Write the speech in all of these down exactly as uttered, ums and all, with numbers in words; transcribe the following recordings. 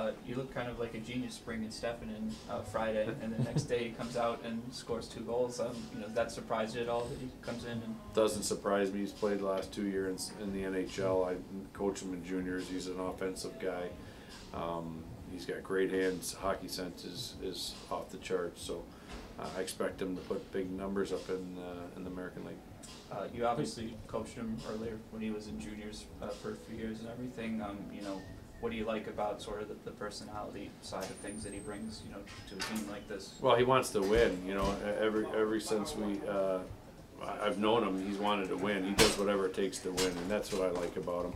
uh, you look kind of like a genius bringing Stefan in uh, Friday, and the next day he comes out and scores two goals. Um, you know, that surprised you at all that he comes in? And doesn't surprise me. He's played the last two years in the N H L. I coached him in juniors. He's an offensive guy. Um, he's got great hands. Hockey sense is, is off the charts. So uh, I expect him to put big numbers up in, uh, in the American League. Uh, you obviously coached him earlier when he was in juniors uh, for a few years and everything. Um, you know, what do you like about sort of the, the personality side of things that he brings, you know, to a team like this? Well, he wants to win. You know, every every since we uh, I've known him, he's wanted to win. He does whatever it takes to win, and that's what I like about him.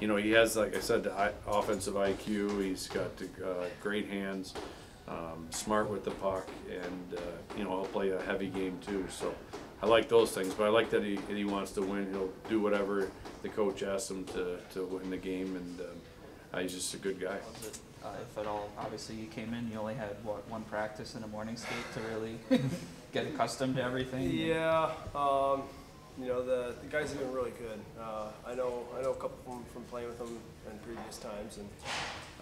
You know, he has, like I said, the offensive I Q. He's got uh, great hands, um, smart with the puck, and uh, you know, he'll play a heavy game too. So I like those things, but I like that he, he wants to win. He'll do whatever the coach asks him to, to win the game, and um, uh, he's just a good guy. Uh, if at all, obviously you came in, you only had, what, one practice and a morning skate to really get accustomed to everything? Yeah, um, you know, the, the guys have been really good. Uh, I know I know a couple of them from playing with them in previous times, and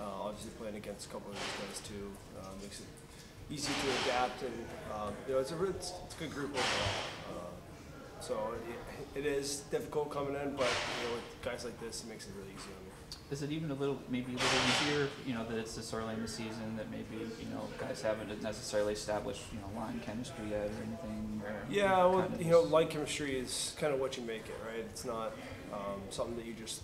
uh, obviously playing against a couple of those guys too uh, makes it easy to adapt, and um, you know, it's a it's, it's a good group overall. Uh, so it, it is difficult coming in, but you know, with guys like this, it makes it really easy on me. Is it even a little, maybe a little easier? You know, that it's this early in the season, that maybe you know guys haven't necessarily established you know line chemistry yet or anything. Or, yeah, you know, well, you know, line chemistry is kind of what you make it, right? It's not um, something that you just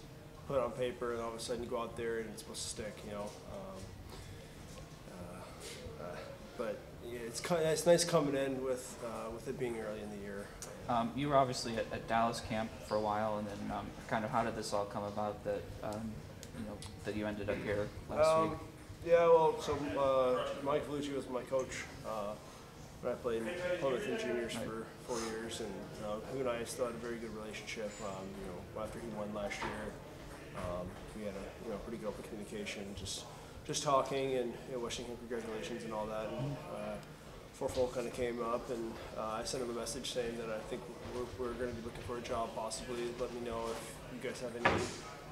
put on paper and all of a sudden you go out there and it's supposed to stick. You know. Um, But yeah, it's kind of, it's nice coming in with uh, with it being early in the year. Um, you were obviously at, at Dallas camp for a while, and then um, kind of how did this all come about that um, you know that you ended up here last um, week? Yeah, well, so uh, Mike Vellucci was my coach. Uh, I played Plymouth in juniors right. for four years, and uh, him and I still had a very good relationship. Um, you know, after he won last year, um, we had a you know pretty good open communication. Just. Just talking and you know, wishing him congratulations and all that. And uh, fourfold kind of came up, and uh, I sent him a message saying that I think we're, we're going to be looking for a job, possibly. Let me know if you guys have any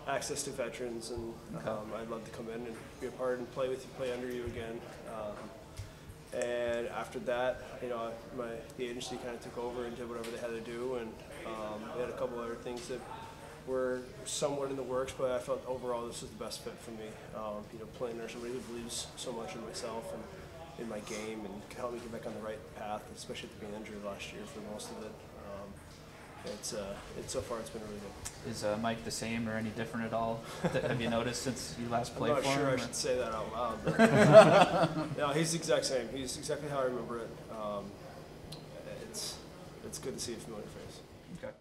access to veterans, and um, I'd love to come in and be a part and play with you, play under you again. Um, and after that, you know, my the agency kind of took over and did whatever they had to do, and um, they had a couple other things that were somewhat in the works, but I felt overall this was the best fit for me. Um, you know, playing there, somebody who believes so much in myself and in my game, and can help me get back on the right path, especially after being injured last year for most of it. Um, it's uh, it's so far it's been really good. Is uh, Mike the same or any different at all? Have you noticed since you last played? I'm not sure I should say that out loud. But no, he's the exact same. He's exactly how I remember it. Um, it's it's good to see a familiar face. Okay.